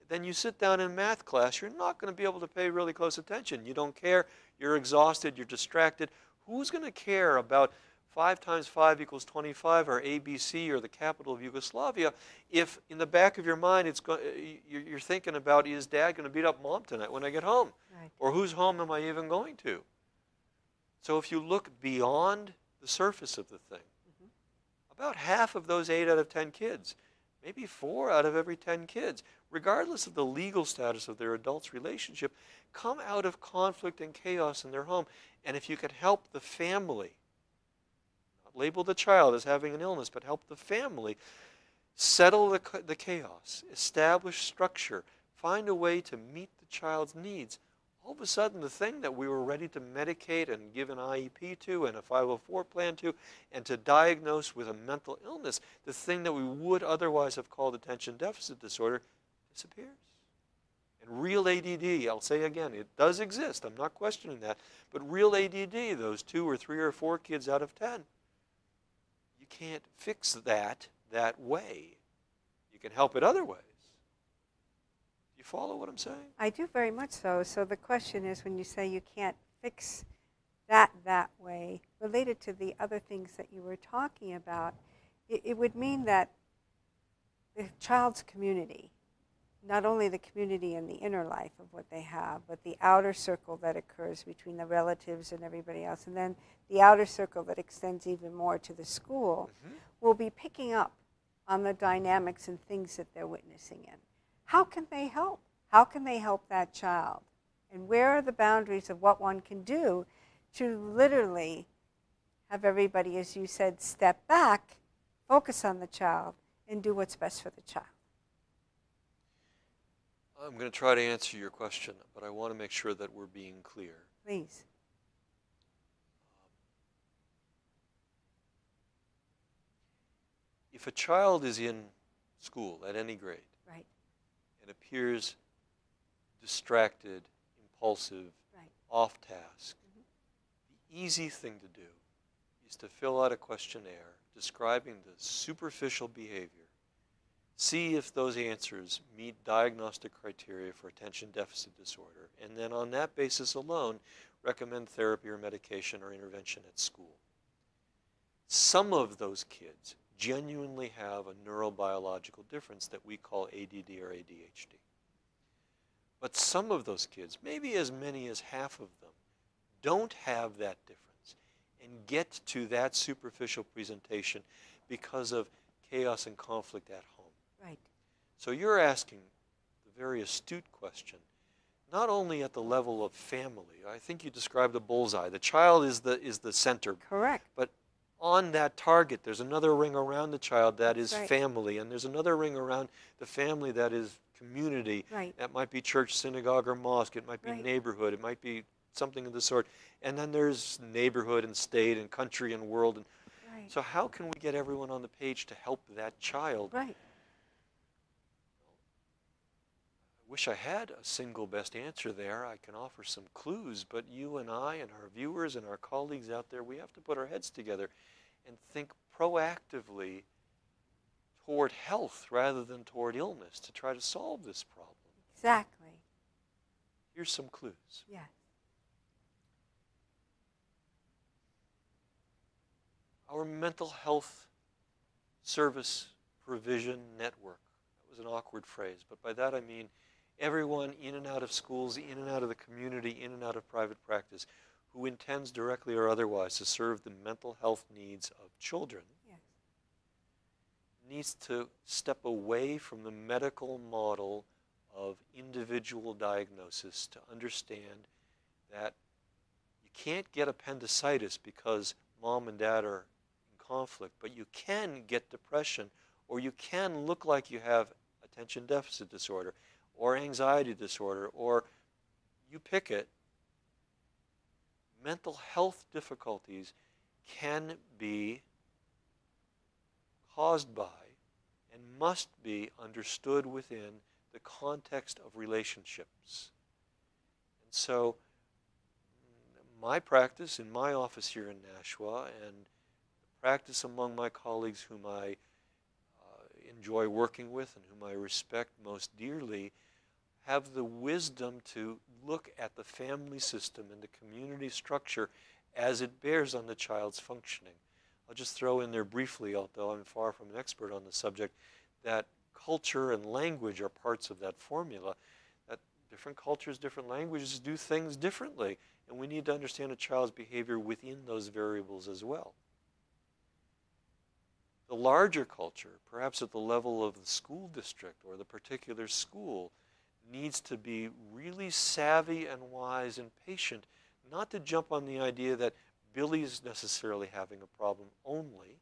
then you sit down in math class, you're not going to be able to pay really close attention. You don't care. You're exhausted. You're distracted. Who's going to care about five times five equals twenty-five or A B C or the capital of Yugoslavia if in the back of your mind it's go you're thinking about, is Dad going to beat up Mom tonight when I get home? Right. Or whose home am I even going to? So if you look beyond the surface of the thing, mm-hmm. about half of those eight out of ten kids, maybe four out of every ten kids, regardless of the legal status of their adult's relationship, come out of conflict and chaos in their home. And if you could help the family, label the child as having an illness, but help the family settle the, the chaos, establish structure, find a way to meet the child's needs. All of a sudden, the thing that we were ready to medicate and give an I E P to and a five oh four plan to and to diagnose with a mental illness, the thing that we would otherwise have called attention deficit disorder, disappears. And real A D D, I'll say again, it does exist. I'm not questioning that. But real A D D, those two or three or four kids out of ten, can't fix that that way. You can help it other ways. You follow what I'm saying? I do very much so. So the question is, when you say you can't fix that that way, related to the other things that you were talking about, it, it would mean that the child's community, not only the community and the inner life of what they have, but the outer circle that occurs between the relatives and everybody else, and then the outer circle that extends even more to the school, mm-hmm. will be picking up on the dynamics and things that they're witnessing in. How can they help? How can they help that child? And where are the boundaries of what one can do to literally have everybody, as you said, step back, focus on the child, and do what's best for the child? I'm going to try to answer your question, but I want to make sure that we're being clear. Please. If a child is in school at any grade, right, and appears distracted, impulsive, right, off task, mm-hmm, the easy thing to do is to fill out a questionnaire describing the superficial behavior. See if those answers meet diagnostic criteria for attention deficit disorder, and then on that basis alone, recommend therapy or medication or intervention at school. Some of those kids genuinely have a neurobiological difference that we call A D D or A D H D. But some of those kids, maybe as many as half of them, don't have that difference and get to that superficial presentation because of chaos and conflict at home. Right. So you're asking the very astute question, not only at the level of family. I think you described a bullseye. The child is the, is the center. Correct. But on that target, there's another ring around the child that is right, family, and there's another ring around the family that is community. Right. That might be church, synagogue, or mosque. It might be right, neighborhood. It might be something of the sort. And then there's neighborhood and state and country and world. And right. So how can we get everyone on the page to help that child? Right. I wish I had a single best answer there. I can offer some clues, but you and I and our viewers and our colleagues out there, we have to put our heads together and think proactively toward health rather than toward illness to try to solve this problem. Exactly. Here's some clues. Yeah. Our mental health service provision network. That was an awkward phrase, but by that I mean everyone in and out of schools, in and out of the community, in and out of private practice, who intends directly or otherwise to serve the mental health needs of children, yes, needs to step away from the medical model of individual diagnosis to understand that you can't get appendicitis because mom and dad are in conflict, but you can get depression, or you can look like you have attention deficit disorder, or anxiety disorder, or you pick it. Mental health difficulties can be caused by and must be understood within the context of relationships. And so my practice in my office here in Nashua and the practice among my colleagues whom I uh, enjoy working with and whom I respect most dearly have the wisdom to look at the family system and the community structure as it bears on the child's functioning. I'll just throw in there briefly, although I'm far from an expert on the subject, that culture and language are parts of that formula, that different cultures, different languages do things differently, and we need to understand a child's behavior within those variables as well. The larger culture, perhaps at the level of the school district or the particular school, needs to be really savvy and wise and patient, not to jump on the idea that Billy's necessarily having a problem only,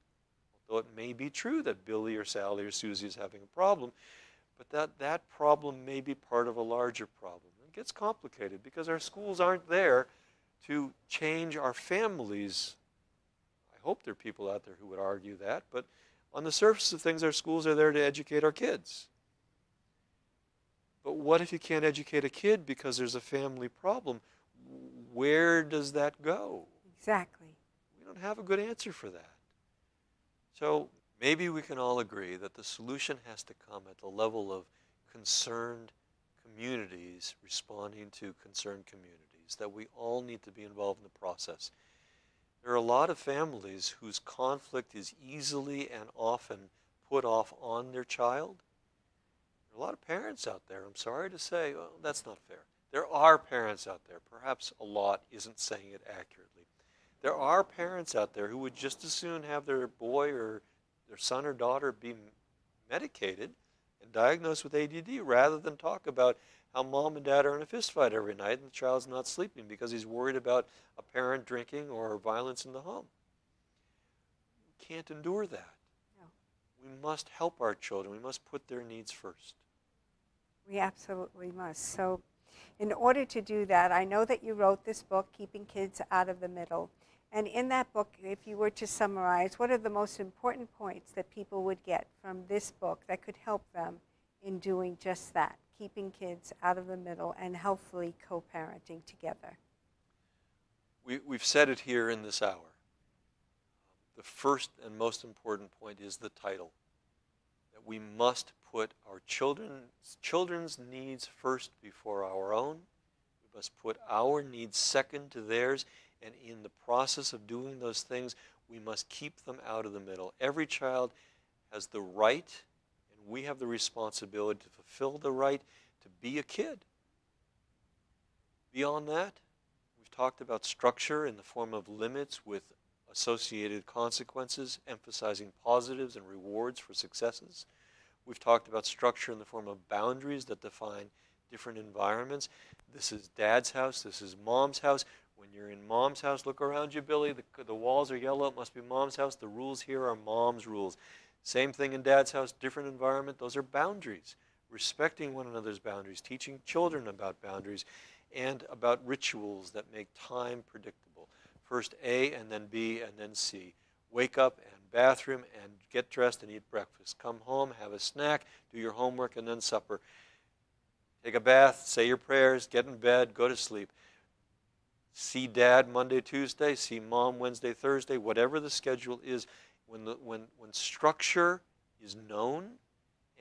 although it may be true that Billy or Sally or Susie is having a problem, but that, that problem may be part of a larger problem. It gets complicated because our schools aren't there to change our families. I hope there are people out there who would argue that, but on the surface of things, our schools are there to educate our kids. But what if you can't educate a kid because there's a family problem? Where does that go? Exactly. We don't have a good answer for that. So maybe we can all agree that the solution has to come at the level of concerned communities responding to concerned communities, that we all need to be involved in the process. There are a lot of families whose conflict is easily and often put off on their child. A lot of parents out there, I'm sorry to say, well, that's not fair. There are parents out there, perhaps a lot isn't saying it accurately. There are parents out there who would just as soon have their boy or their son or daughter be medicated and diagnosed with A D D rather than talk about how mom and dad are in a fist fight every night and the child's not sleeping because he's worried about a parent drinking or violence in the home. We can't endure that. No. We must help our children. We must put their needs first. We absolutely must. So in order to do that, I know that you wrote this book, Keeping Kids Out of the Middle. And in that book, if you were to summarize, what are the most important points that people would get from this book that could help them in doing just that, keeping kids out of the middle and healthfully co-parenting together? We, we've said it here in this hour. The first and most important point is the title, that we must put our children's, children's needs first before our own. We must put our needs second to theirs, and in the process of doing those things, we must keep them out of the middle. Every child has the right, and we have the responsibility to fulfill the right to be a kid. Beyond that, we've talked about structure in the form of limits with associated consequences, emphasizing positives and rewards for successes. We've talked about structure in the form of boundaries that define different environments. This is Dad's house, this is Mom's house. When you're in Mom's house, look around you, Billy. The, the walls are yellow, it must be Mom's house. The rules here are Mom's rules. Same thing in Dad's house, different environment. Those are boundaries, respecting one another's boundaries, teaching children about boundaries, and about rituals that make time predictable. First A, and then B, and then C. Wake up and bathroom and get dressed and eat breakfast. Come home, have a snack, do your homework, and then supper. Take a bath, say your prayers, get in bed, go to sleep. See Dad Monday, Tuesday, see Mom Wednesday, Thursday, whatever the schedule is. When, the, when, when structure is known,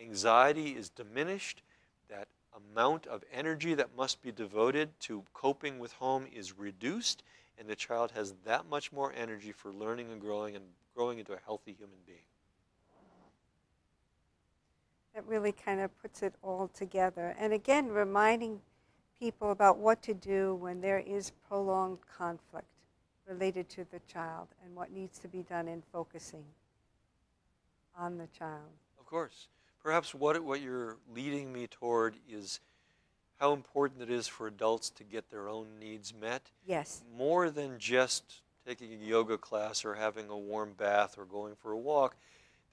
anxiety is diminished, that amount of energy that must be devoted to coping with home is reduced, and the child has that much more energy for learning and growing and growing into a healthy human being. That really kind of puts it all together. And again, reminding people about what to do when there is prolonged conflict related to the child and what needs to be done in focusing on the child. Of course. Perhaps what, what you're leading me toward is how important it is for adults to get their own needs met. Yes. More than just taking a yoga class or having a warm bath or going for a walk,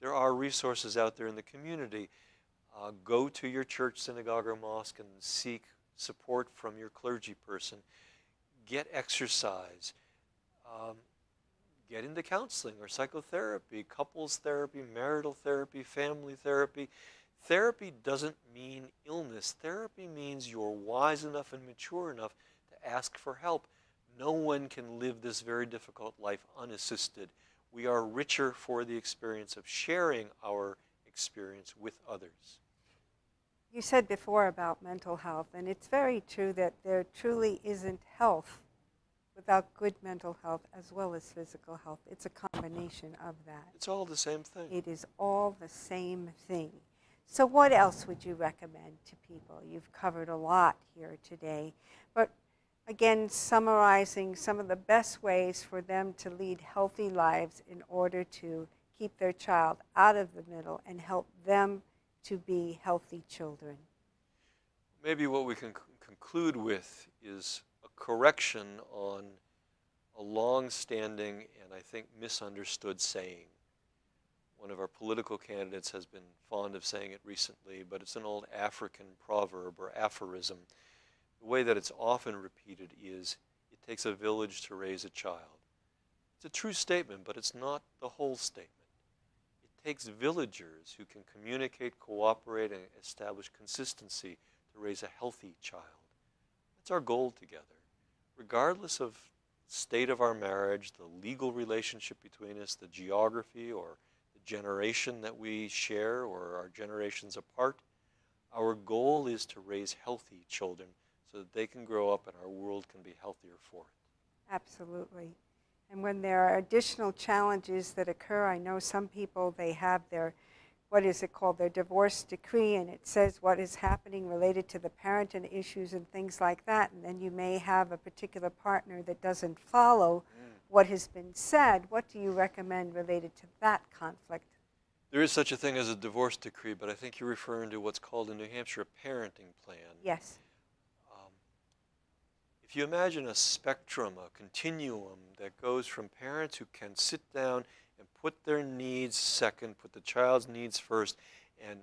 there are resources out there in the community. Uh, go to your church, synagogue, or mosque and seek support from your clergy person. Get exercise. Um, get into counseling or psychotherapy, couples therapy, marital therapy, family therapy. Therapy doesn't mean illness. Therapy means you're wise enough and mature enough to ask for help. No one can live this very difficult life unassisted. We are richer for the experience of sharing our experience with others. You said before about mental health, and it's very true that there truly isn't health without good mental health as well as physical health. It's a combination of that. It's all the same thing. It is all the same thing. So what else would you recommend to people? You've covered a lot here today, but again, summarizing some of the best ways for them to lead healthy lives in order to keep their child out of the middle and help them to be healthy children. Maybe what we can conclude with is a correction on a long-standing and I think misunderstood saying. One of our political candidates has been fond of saying it recently, but it's an old African proverb or aphorism. The way that it's often repeated is, it takes a village to raise a child. It's a true statement, but it's not the whole statement. It takes villagers who can communicate, cooperate, and establish consistency to raise a healthy child. That's our goal together. Regardless of the state of our marriage, the legal relationship between us, the geography, or generation that we share or our generations apart, our goal is to raise healthy children so that they can grow up and our world can be healthier for it. Absolutely. And when there are additional challenges that occur, I know some people, they have their, what is it called, their divorce decree, and it says what is happening related to the parent and issues and things like that, and then you may have a particular partner that doesn't follow mm. what has been said. What do you recommend related to that conflict? There is such a thing as a divorce decree, but I think you're referring to what's called in New Hampshire a parenting plan. Yes. Um, if you imagine a spectrum, a continuum that goes from parents who can sit down and put their needs second, put the child's needs first, and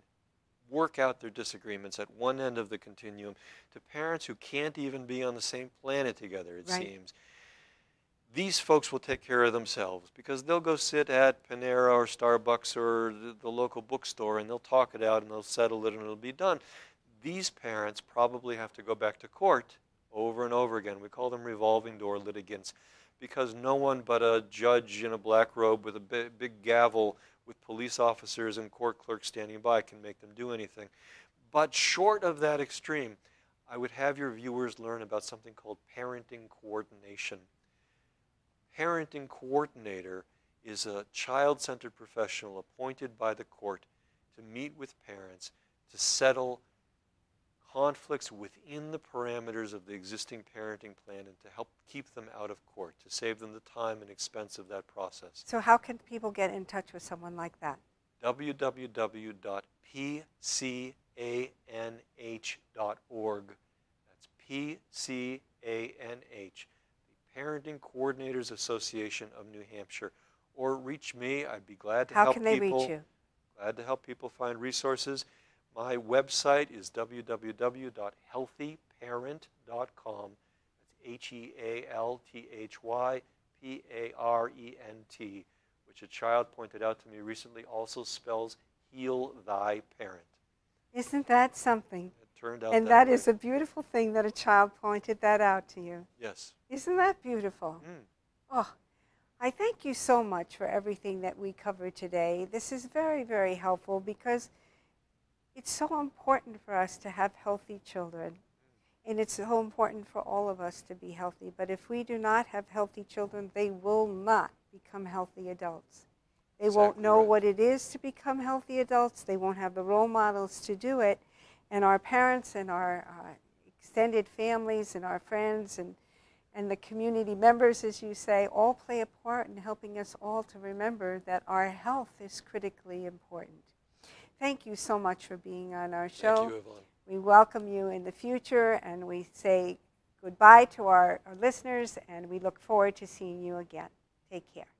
work out their disagreements at one end of the continuum to parents who can't even be on the same planet together, it right. seems. These folks will take care of themselves because they'll go sit at Panera or Starbucks or the, the local bookstore and they'll talk it out and they'll settle it and it'll be done. These parents probably have to go back to court over and over again. We call them revolving door litigants because no one but a judge in a black robe with a big, big gavel with police officers and court clerks standing by can make them do anything. But short of that extreme, I would have your viewers learn about something called parenting coordination. Parenting coordinator is a child-centered professional appointed by the court to meet with parents to settle conflicts within the parameters of the existing parenting plan and to help keep them out of court, to save them the time and expense of that process. So how can people get in touch with someone like that? w w w dot p c a n h dot org. That's P C A N H. Parenting Coordinators Association of New Hampshire, or reach me. I'd be glad to help people. How can they reach you? Glad to help people find resources. My website is w w w dot healthy parent dot com. That's H E A L T H Y P A R E N T, which a child pointed out to me recently also spells heal thy parent. Isn't that something? Turned out and that, that is a beautiful thing that a child pointed that out to you. Yes. Isn't that beautiful? Mm. Oh, I thank you so much for everything that we covered today. This is very, very helpful because it's so important for us to have healthy children. Mm. And it's so important for all of us to be healthy. But if we do not have healthy children, they will not become healthy adults. They exactly won't know right. what it is to become healthy adults. They won't have the role models to do it. And our parents and our uh, extended families and our friends and, and the community members, as you say, all play a part in helping us all to remember that our health is critically important. Thank you so much for being on our show. Thank you, Yvonne. We welcome you in the future, and we say goodbye to our, our listeners, and we look forward to seeing you again. Take care.